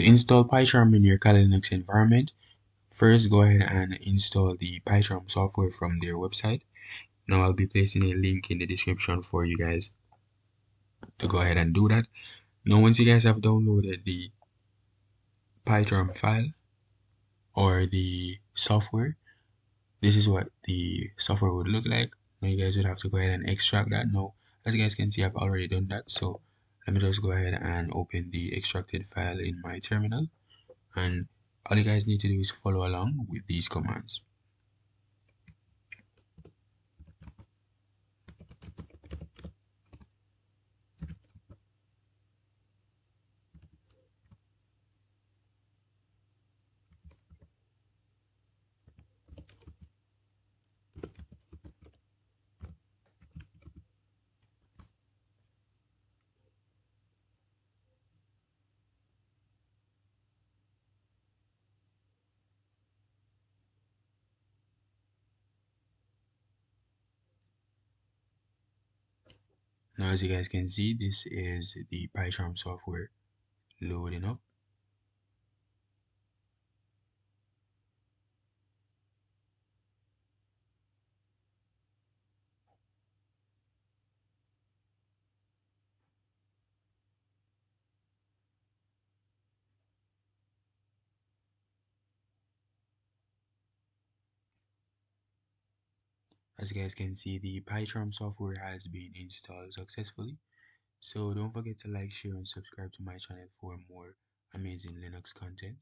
To install PyCharm in your Kali Linux environment, first go ahead and install the PyCharm software from their website. Now I'll be placing a link in the description for you guys to go ahead and do that. Now once you guys have downloaded the PyCharm file or the software, this is what the software would look like. Now you guys would have to go ahead and extract that. Now as you guys can see, I've already done that, so let me just go ahead and open the extracted file in my terminal, and all you guys need to do is follow along with these commands. Now as you guys can see, this is the PyCharm software loading up. As you guys can see, the PyCharm software has been installed successfully. So don't forget to like, share, and subscribe to my channel for more amazing Linux content.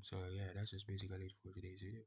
So yeah, that's just basically it for today's video.